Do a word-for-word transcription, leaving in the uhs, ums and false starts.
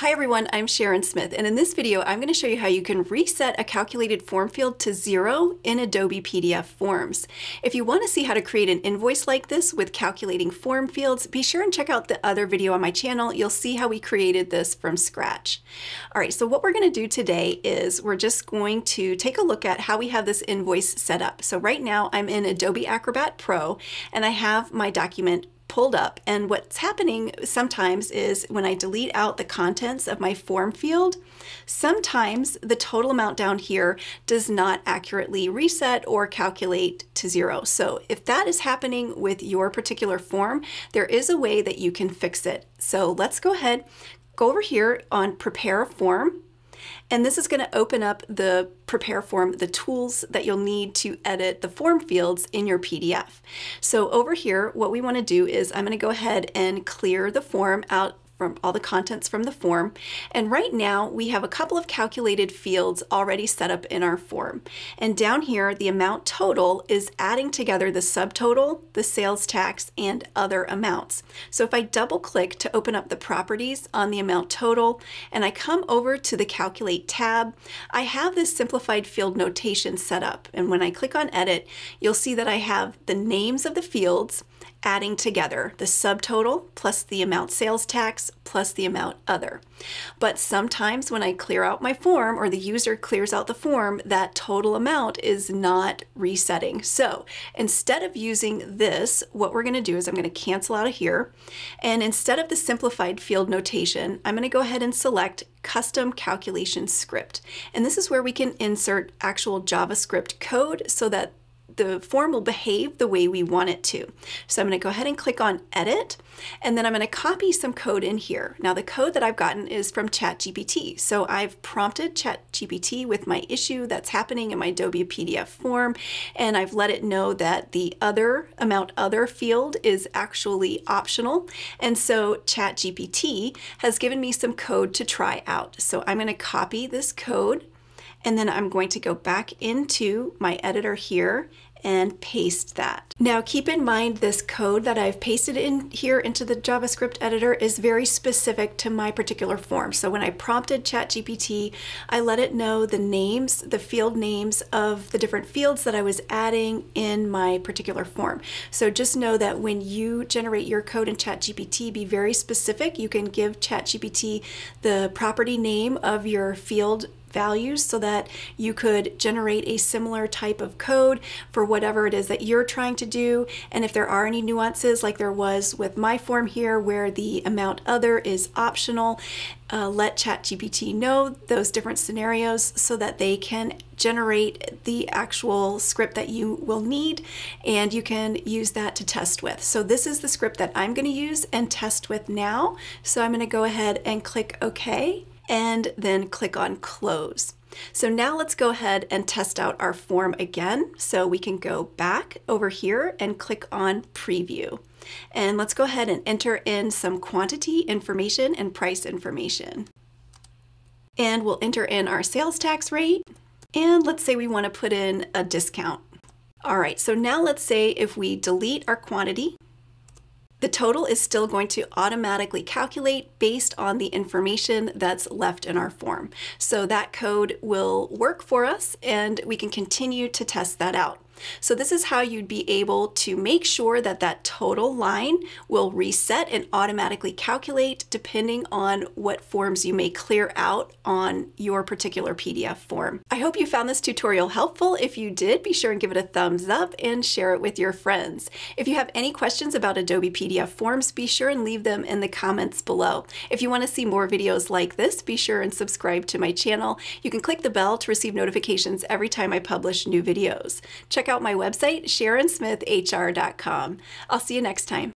Hi everyone, I'm Sharon Smith, and in this video I'm going to show you how you can reset a calculated form field to zero in Adobe P D F Forms. If you want to see how to create an invoice like this with calculating form fields, be sure and check out the other video on my channel. You'll see how we created this from scratch. Alright, so what we're going to do today is we're just going to take a look at how we have this invoice set up. So right now I'm in Adobe Acrobat Pro and I have my document pulled up, and what's happening sometimes is when I delete out the contents of my form field, sometimes the total amount down here does not accurately reset or calculate to zero. So if that is happening with your particular form, there is a way that you can fix it. So let's go ahead, go over here on Prepare a Form, and this is going to open up the Prepare Form, the tools that you'll need to edit the form fields in your P D F. So over here, what we want to do is I'm going to go ahead and clear the form out from all the contents from the form. And right now we have a couple of calculated fields already set up in our form. And down here, the amount total is adding together the subtotal, the sales tax, and other amounts. So if I double click to open up the properties on the amount total, and I come over to the Calculate tab, I have this simplified field notation set up. And when I click on Edit, you'll see that I have the names of the fields adding together the subtotal plus the amount sales tax plus the amount other. But sometimes when I clear out my form or the user clears out the form, that total amount is not resetting. So instead of using this, what we're going to do is I'm going to cancel out of here. And instead of the simplified field notation, I'm going to go ahead and select Custom Calculation Script. And this is where we can insert actual JavaScript code so that the form will behave the way we want it to. So I'm going to go ahead and click on Edit, and then I'm going to copy some code in here. Now the code that I've gotten is from ChatGPT. So I've prompted ChatGPT with my issue that's happening in my Adobe P D F form, and I've let it know that the other amount other field is actually optional. And so ChatGPT has given me some code to try out. So I'm going to copy this code, and then I'm going to go back into my editor here and paste that. Now keep in mind, this code that I've pasted in here into the JavaScript editor is very specific to my particular form. So when I prompted ChatGPT, I let it know the names, the field names of the different fields that I was adding in my particular form. So just know that when you generate your code in ChatGPT, be very specific. You can give ChatGPT the property name of your field values so that you could generate a similar type of code for whatever it is that you're trying to do. And if there are any nuances, like there was with my form here where the amount other is optional, uh, let ChatGPT know those different scenarios so that they can generate the actual script that you will need, and you can use that to test with. So this is the script that I'm going to use and test with now. So I'm going to go ahead and click OK, and then click on Close. So now let's go ahead and test out our form again. So we can go back over here and click on Preview. And let's go ahead and enter in some quantity information and price information. And we'll enter in our sales tax rate. And let's say we want to put in a discount. All right, so now let's say if we delete our quantity, the total is still going to automatically calculate based on the information that's left in our form. So that code will work for us, and we can continue to test that out. So this is how you'd be able to make sure that that total line will reset and automatically calculate depending on what forms you may clear out on your particular P D F form. I hope you found this tutorial helpful. If you did, be sure and give it a thumbs up and share it with your friends. If you have any questions about Adobe P D F Forms, be sure and leave them in the comments below. If you want to see more videos like this, be sure and subscribe to my channel. You can click the bell to receive notifications every time I publish new videos. Check out my website, Sharon Smith H R dot com. I'll see you next time.